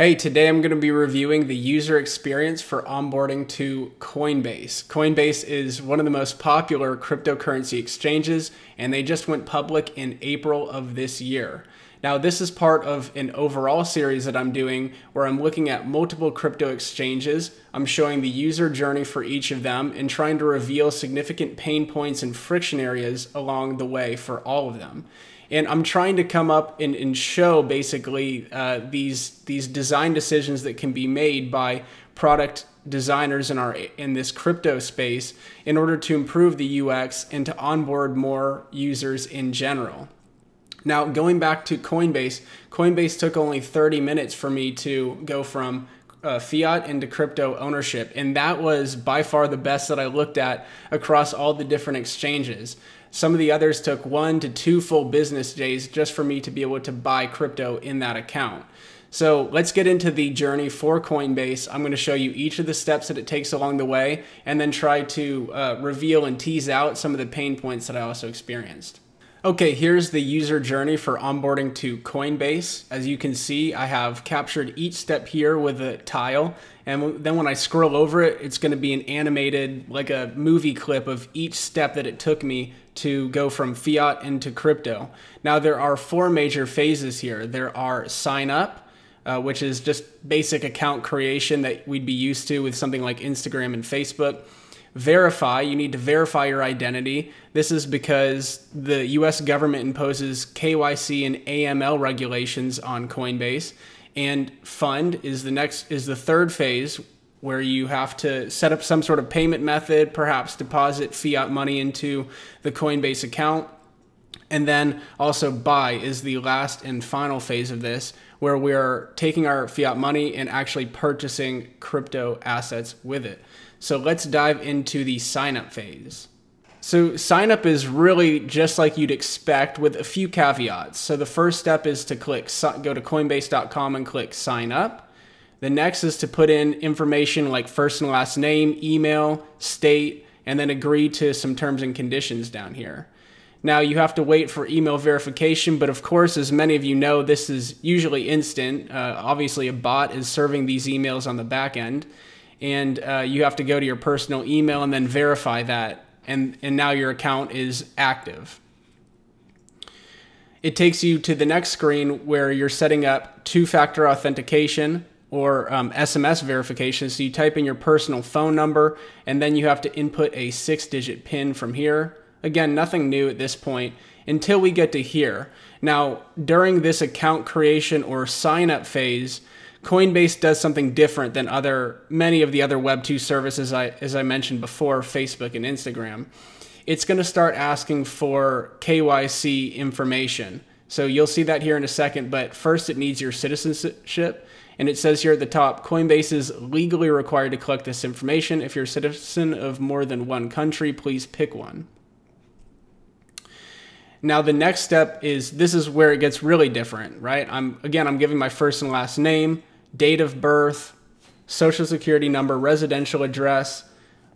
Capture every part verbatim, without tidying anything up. Hey, today I'm going to be reviewing the user experience for onboarding to Coinbase. Coinbase is one of the most popular cryptocurrency exchanges, and they just went public in April of this year. Now, this is part of an overall series that I'm doing where I'm looking at multiple crypto exchanges. I'm showing the user journey for each of them and trying to reveal significant pain points and friction areas along the way for all of them. And I'm trying to come up and, and show basically uh, these these design decisions that can be made by product designers in our in this crypto space in order to improve the U X and to onboard more users in general. Now, going back to Coinbase, Coinbase took only thirty minutes for me to go from Uh, fiat into crypto ownership, and that was by far the best that I looked at across all the different exchanges. Some of the others took one to two full business days just for me to be able to buy crypto in that account. So let's get into the journey for Coinbase. I'm going to show you each of the steps that it takes along the way and then try to uh, reveal and tease out some of the pain points that I also experienced. Okay, here's the user journey for onboarding to Coinbase. As you can see, I have captured each step here with a tile. And then when I scroll over it, it's going to be an animated, like a movie clip of each step that it took me to go from fiat into crypto. Now, there are four major phases here. There are sign up, Uh, which is just basic account creation that we'd be used to with something like Instagram and Facebook. Verify, you need to verify your identity. This is because the U S government imposes K Y C and A M L regulations on Coinbase. And fund is the next, is the third phase, where you have to set up some sort of payment method, perhaps deposit fiat money into the Coinbase account. And then also buy is the last and final phase of this, where we're taking our fiat money and actually purchasing crypto assets with it. So let's dive into the sign up phase. So sign up is really just like you'd expect with a few caveats. So the first step is to click, go to coinbase dot com and click sign up. The next is to put in information like first and last name, email, state, and then agree to some terms and conditions down here. Now, you have to wait for email verification, but of course, as many of you know, this is usually instant. Uh, obviously, a bot is serving these emails on the back end, and uh, you have to go to your personal email and then verify that, and, and now your account is active. It takes you to the next screen where you're setting up two-factor authentication or um, S M S verification. So you type in your personal phone number, and then you have to input a six-digit PIN from here. Again, nothing new at this point until we get to here. Now, during this account creation or sign up phase, Coinbase does something different than other many of the other Web two services, I, as I mentioned before, Facebook and Instagram. It's going to start asking for K Y C information. So you'll see that here in a second, but first it needs your citizenship. And it says here at the top, Coinbase is legally required to collect this information. If you're a citizen of more than one country, please pick one. Now, the next step is, this is where it gets really different, right? I'm again, I'm giving my first and last name, date of birth, social security number, residential address.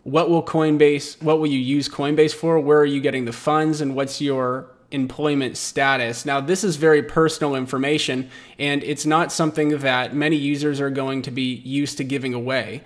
What will Coinbase, what will you use Coinbase for? Where are you getting the funds, and what's your employment status? Now, this is very personal information, and it's not something that many users are going to be used to giving away.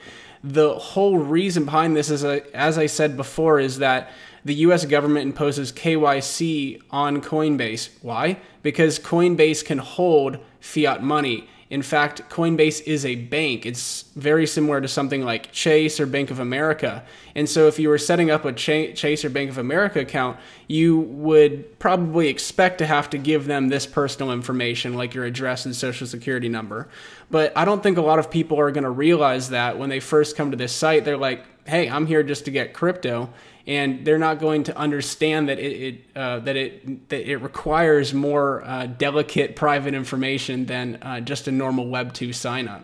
The whole reason behind this is, a, as I said before, is that the U S government imposes K Y C on Coinbase. Why? Because Coinbase can hold fiat money. In fact, Coinbase is a bank. It's very similar to something like Chase or Bank of America. And so if you were setting up a Chase or Bank of America account, you would probably expect to have to give them this personal information, like your address and social security number. But I don't think a lot of people are going to realize that when they first come to this site. They're like, hey, I'm here just to get crypto. And they're not going to understand that it, it uh, that it that it requires more uh, delicate private information than uh, just a normal Web two sign up.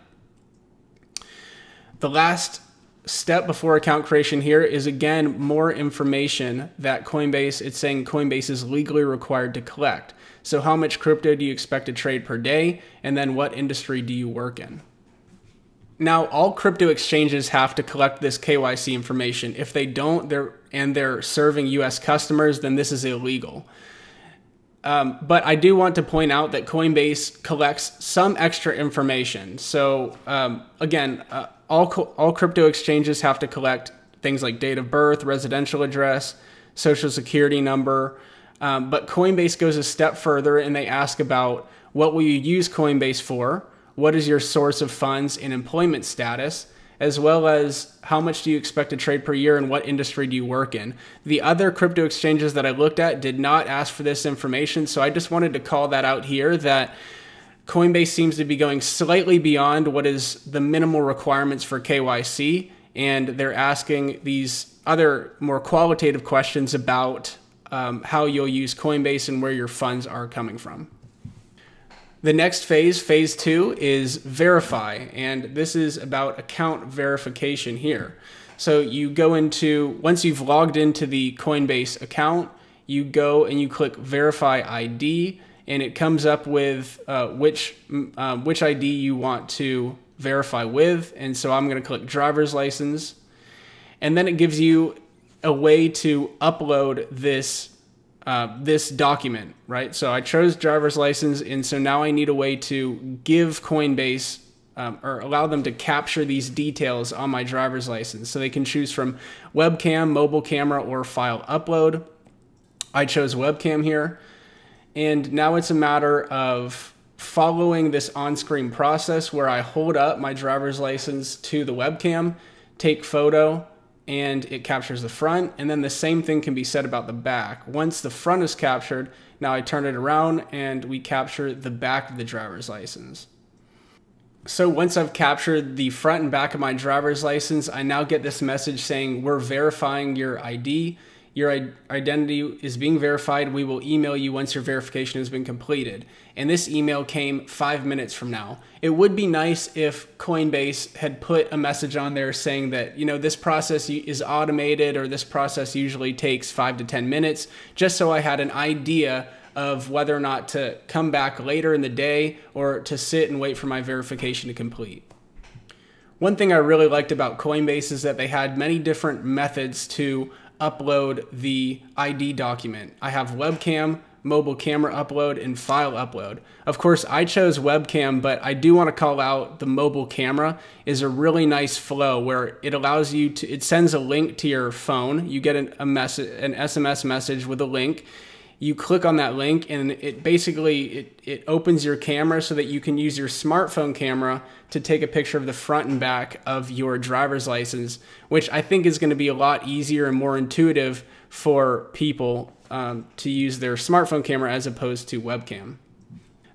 The last step before account creation here is, again, more information that Coinbase, it's saying Coinbase is legally required to collect. So how much crypto do you expect to trade per day? And then what industry do you work in? Now, all crypto exchanges have to collect this K Y C information. If they don't, they're and they're serving U S customers, then this is illegal. Um, but I do want to point out that Coinbase collects some extra information. So um, again, uh, all, co all crypto exchanges have to collect things like date of birth, residential address, social security number. Um, but Coinbase goes a step further and they ask about, what will you use Coinbase for? What is your source of funds and employment status? As well as how much do you expect to trade per year and what industry do you work in? The other crypto exchanges that I looked at did not ask for this information. So I just wanted to call that out here, that Coinbase seems to be going slightly beyond what is the minimal requirements for K Y C. And they're asking these other more qualitative questions about um, how you'll use Coinbase and where your funds are coming from. The next phase, phase two, is verify. And this is about account verification here. So you go into, once you've logged into the Coinbase account, you go and you click verify I D, and it comes up with uh, which, uh, which I D you want to verify with. And so I'm gonna click driver's license. And then it gives you a way to upload this Uh, this document, right? So I chose driver's license, and so now I need a way to give Coinbase um, or allow them to capture these details on my driver's license. So they can choose from webcam, mobile camera, or file upload. I chose webcam here. And now it's a matter of following this on-screen process where I hold up my driver's license to the webcam, take photo, and it captures the front. And then the same thing can be said about the back. Once the front is captured, now I turn it around and we capture the back of the driver's license. So once I've captured the front and back of my driver's license, I now get this message saying, we're verifying your I D. Your identity is being verified. We will email you once your verification has been completed. And this email came five minutes from now. It would be nice if Coinbase had put a message on there saying that, you know, this process is automated, or this process usually takes five to ten minutes, just so I had an idea of whether or not to come back later in the day or to sit and wait for my verification to complete. One thing I really liked about Coinbase is that they had many different methods to upload the I D document. I have webcam, mobile camera upload, and file upload. Of course, I chose webcam, but I do want to call out the mobile camera is a really nice flow where it allows you to, it sends a link to your phone. You get an, a message, an S M S message with a link. You click on that link and it basically, it, it opens your camera so that you can use your smartphone camera to take a picture of the front and back of your driver's license, which I think is going to be a lot easier and more intuitive for people um, to use their smartphone camera as opposed to webcam.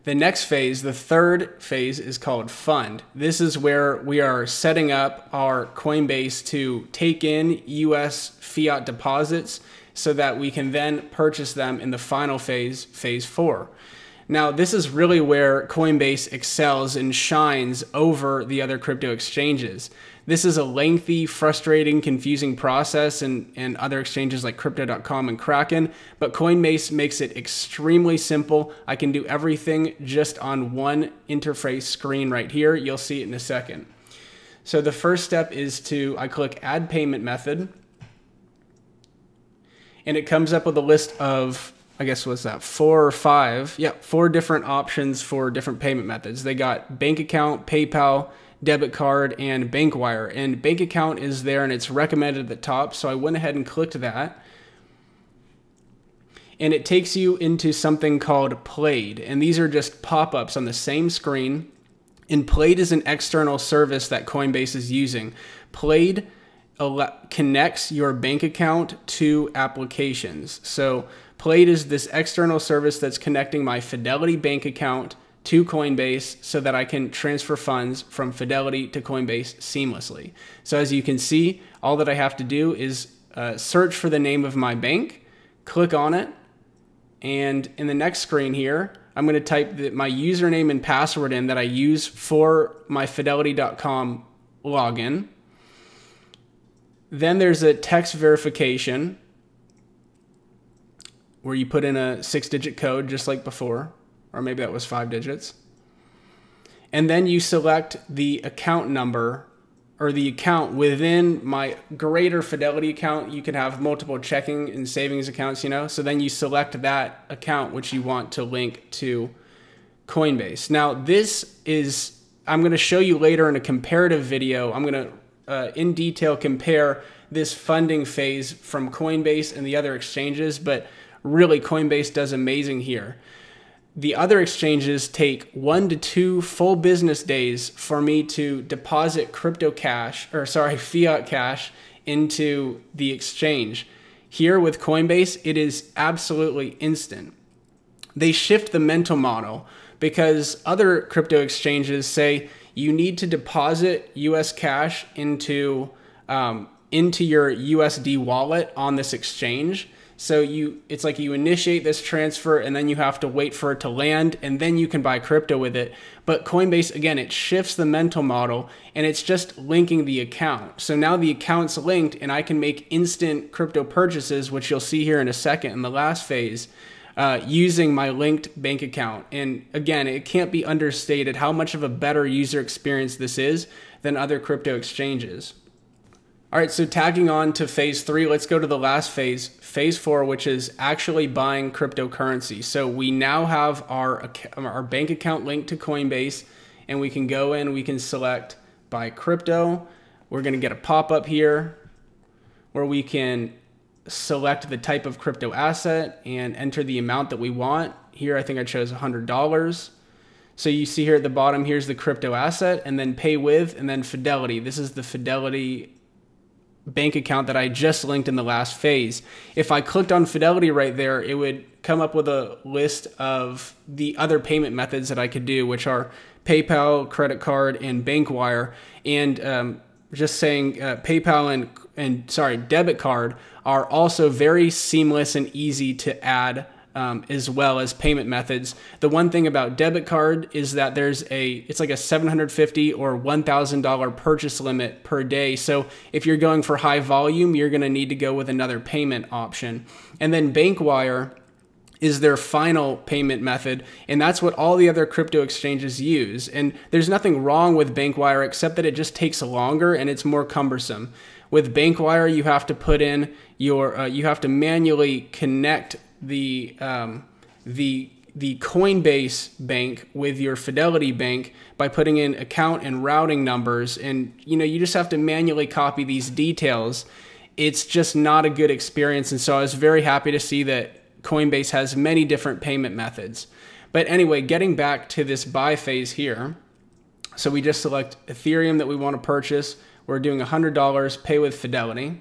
The next phase, the third phase, is called fund. This is where we are setting up our Coinbase to take in U S fiat deposits so that we can then purchase them in the final phase, phase four. Now, this is really where Coinbase excels and shines over the other crypto exchanges. This is a lengthy, frustrating, confusing process, and, and other exchanges like crypto dot com and Kraken, but Coinbase makes it extremely simple. I can do everything just on one interface screen right here. You'll see it in a second. So the first step is to, I click add payment method, and it comes up with a list of, I guess, what's that, four or five? Yeah, four different options for different payment methods. They got bank account, PayPal, debit card, and bank wire. And bank account is there and it's recommended at the top. So I went ahead and clicked that. And it takes you into something called Plaid. And these are just pop-ups on the same screen. And Plaid is an external service that Coinbase is using. Plaid connects your bank account to applications. So Plaid is this external service that's connecting my Fidelity bank account to Coinbase so that I can transfer funds from Fidelity to Coinbase seamlessly. So as you can see, all that I have to do is uh, search for the name of my bank, click on it, and in the next screen here, I'm going to type the, my username and password in that I use for my fidelity dot com login. Then there's a text verification where you put in a six digit code just like before, or maybe that was five digits. And then you select the account number or the account within my greater Fidelity account. You can have multiple checking and savings accounts, you know? So then you select that account which you want to link to Coinbase. Now this is, I'm gonna show you later in a comparative video, I'm gonna uh, in detail compare this funding phase from Coinbase and the other exchanges, but really Coinbase does amazing here. The other exchanges take one to two full business days for me to deposit crypto cash, or sorry, fiat cash into the exchange. Here with Coinbase, it is absolutely instant. They shift the mental model because other crypto exchanges say you need to deposit U S cash into, um, into your U S D wallet on this exchange. So you, it's like you initiate this transfer and then you have to wait for it to land and then you can buy crypto with it. But Coinbase, again, it shifts the mental model and it's just linking the account. So now the account's linked and I can make instant crypto purchases, which you'll see here in a second in the last phase, uh, using my linked bank account. And again, it can't be understated how much of a better user experience this is than other crypto exchanges. All right, so tagging on to phase three, let's go to the last phase, phase four, which is actually buying cryptocurrency. So we now have our, our bank account linked to Coinbase and we can go in, we can select buy crypto. We're gonna get a pop-up here where we can select the type of crypto asset and enter the amount that we want. Here, I think I chose one hundred dollars. So you see here at the bottom, here's the crypto asset and then pay with, and then Fidelity. This is the Fidelity bank account that I just linked in the last phase. If I clicked on Fidelity right there, it would come up with a list of the other payment methods that I could do, which are PayPal, credit card, and bank wire. And um, just saying uh, PayPal and, and sorry, debit card are also very seamless and easy to add um, as well as payment methods. The one thing about debit card is that there's a, it's like a seven hundred fifty dollars or one thousand dollar purchase limit per day. So if you're going for high volume, you're going to need to go with another payment option. And then bank wire is their final payment method. And that's what all the other crypto exchanges use. And there's nothing wrong with bank wire except that it just takes longer and it's more cumbersome. With bank wire, you have to put in your, uh, you have to manually connect the um, the the Coinbase bank with your Fidelity bank by putting in account and routing numbers, and you know you just have to manually copy these details. It's just not a good experience, and so I was very happy to see that Coinbase has many different payment methods. But anyway, getting back to this buy phase here, so we just select Ethereum that we want to purchase. We're doing one hundred dollars, pay with Fidelity,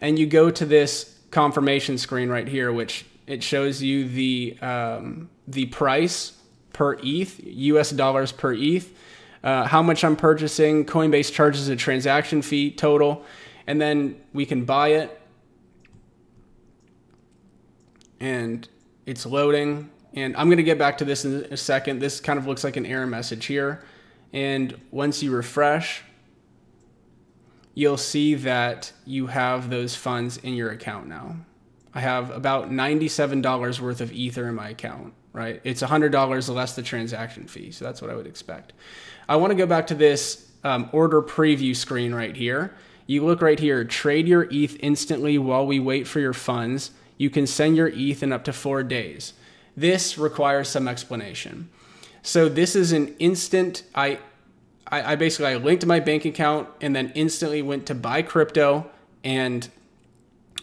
and you go to this confirmation screen right here, which it shows you the um, the price per E T H, U S dollars per E T H, uh, how much I'm purchasing. Coinbase charges a transaction fee total, and then we can buy it. And it's loading. And I'm gonna get back to this in a second. This kind of looks like an error message here. And once you refresh, you'll see that you have those funds in your account now. I have about ninety-seven dollars worth of Ether in my account, right? It's one hundred dollars less the transaction fee, so that's what I would expect. I wanna go back to this um, order preview screen right here. You look right here, trade your E T H instantly while we wait for your funds. You can send your E T H in up to four days. This requires some explanation. So this is an instant, I, I basically I linked my bank account and then instantly went to buy crypto, and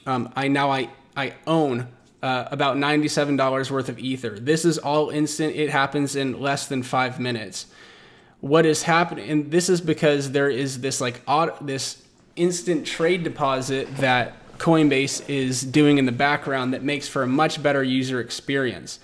um, I now I I own uh, about ninety-seven dollars worth of Ether. This is all instant. It happens in less than five minutes. What is happening? And this is because there is this like auto, this instant trade deposit that Coinbase is doing in the background that makes for a much better user experience.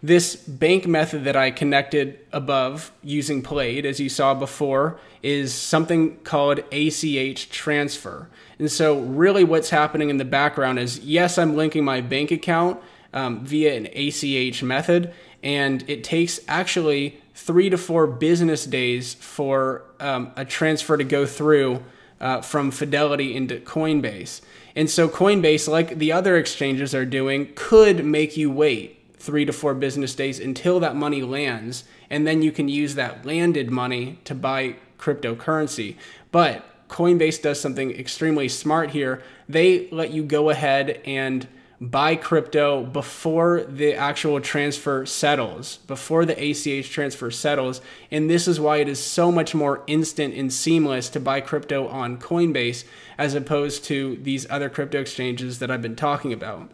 This bank method that I connected above using Plaid, as you saw before, is something called A C H transfer. And so really what's happening in the background is, yes, I'm linking my bank account um, via an A C H method, and it takes actually three to four business days for um, a transfer to go through Uh, from Fidelity into Coinbase. And so Coinbase, like the other exchanges are doing, could make you wait three to four business days until that money lands, and then you can use that landed money to buy cryptocurrency. But Coinbase does something extremely smart here. They let you go ahead and buy crypto before the actual transfer settles, before the A C H transfer settles. And this is why it is so much more instant and seamless to buy crypto on Coinbase as opposed to these other crypto exchanges that I've been talking about.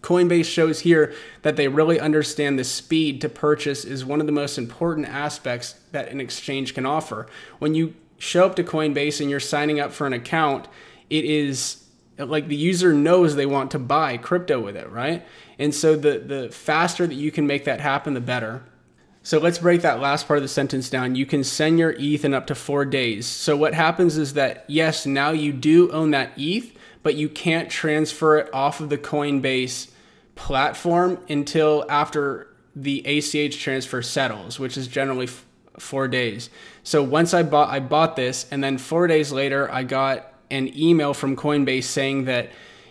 Coinbase shows here that they really understand the speed to purchase is one of the most important aspects that an exchange can offer. When you show up to Coinbase and you're signing up for an account, it is like the user knows they want to buy crypto with it, right? And so the, the faster that you can make that happen, the better. So let's break that last part of the sentence down. You can send your E T H in up to four days. So what happens is that, yes, now you do own that E T H, but you can't transfer it off of the Coinbase platform until after the A C H transfer settles, which is generally four days. So once I bought, I bought this, and then four days later, I got an email from Coinbase saying that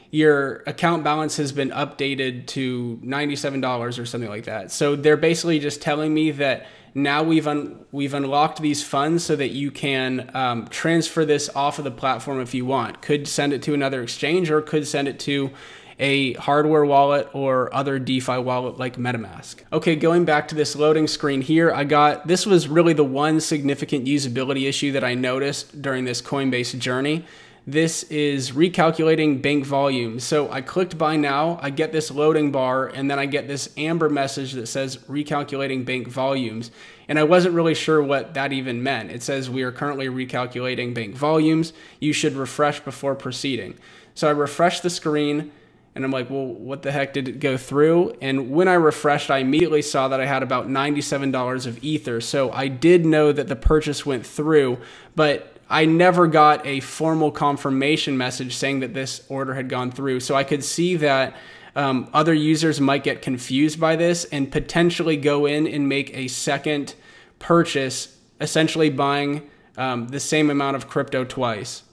your account balance has been updated to ninety-seven dollars or something like that. So they're basically just telling me that now we've un we've unlocked these funds so that you can um, transfer this off of the platform if you want. Could send it to another exchange or could send it to a hardware wallet or other DeFi wallet like MetaMask. Okay, going back to this loading screen here, I got, this was really the one significant usability issue that I noticed during this Coinbase journey. This is recalculating bank volume. So I clicked buy now, I get this loading bar, and then I get this amber message that says recalculating bank volumes. And I wasn't really sure what that even meant. It says we are currently recalculating bank volumes. You should refresh before proceeding. So I refreshed the screen and I'm like, well, what the heck did it go through? And when I refreshed, I immediately saw that I had about ninety-seven dollars of Ether. So I did know that the purchase went through, but I never got a formal confirmation message saying that this order had gone through. So I could see that um, other users might get confused by this and potentially go in and make a second purchase, essentially buying um, the same amount of crypto twice.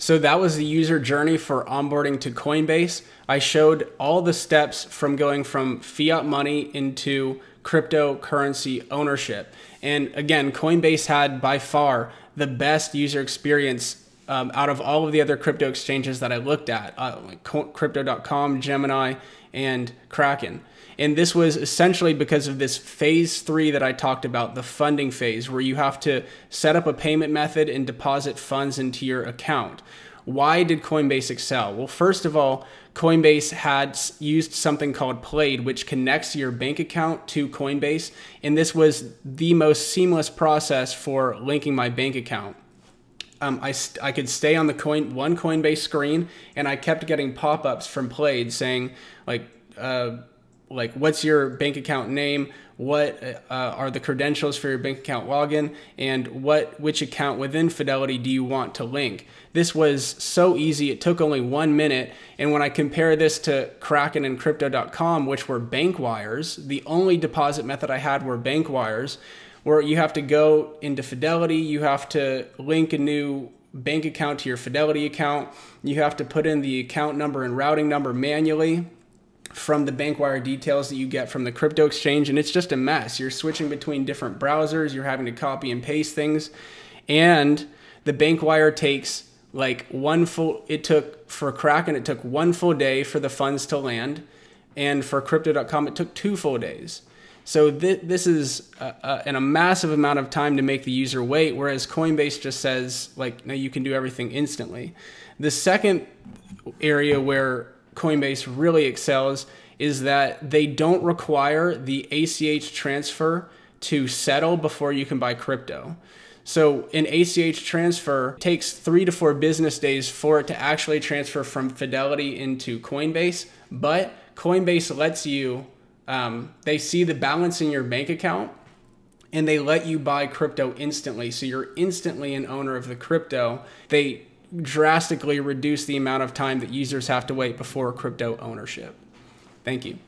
So that was the user journey for onboarding to Coinbase. I showed all the steps from going from fiat money into cryptocurrency ownership. And again, Coinbase had by far the best user experience um, out of all of the other crypto exchanges that I looked at, uh, like crypto dot com, Gemini, and Kraken. And this was essentially because of this phase three that I talked about, the funding phase, where you have to set up a payment method and deposit funds into your account. Why did Coinbase excel? Well, first of all, Coinbase had used something called Plaid, which connects your bank account to Coinbase. And this was the most seamless process for linking my bank account. Um, I, I could stay on the coin one Coinbase screen, and I kept getting pop-ups from Plaid saying like, uh, like what's your bank account name? What uh, are the credentials for your bank account login, and what which account within Fidelity do you want to link? This was so easy. It took only one minute. And when I compare this to Kraken and crypto dot com, which were bank wires, the only deposit method I had were bank wires, where you have to go into Fidelity, you have to link a new bank account to your Fidelity account, you have to put in the account number and routing number manually from the bank wire details that you get from the crypto exchange. And it's just a mess. You're switching between different browsers. You're having to copy and paste things. And the bank wire takes like one full, it took for Kraken, it took one full day for the funds to land. And for crypto dot com, it took two full days. So th this is a, a, and a massive amount of time to make the user wait. Whereas Coinbase just says like, no, you can do everything instantly. The second area where Coinbase really excels is that they don't require the A C H transfer to settle before you can buy crypto. So an A C H transfer takes three to four business days for it to actually transfer from Fidelity into Coinbase, but Coinbase lets you, um, they see the balance in your bank account and they let you buy crypto instantly. So you're instantly an owner of the crypto. They drastically reduce the amount of time that users have to wait before crypto ownership. Thank you.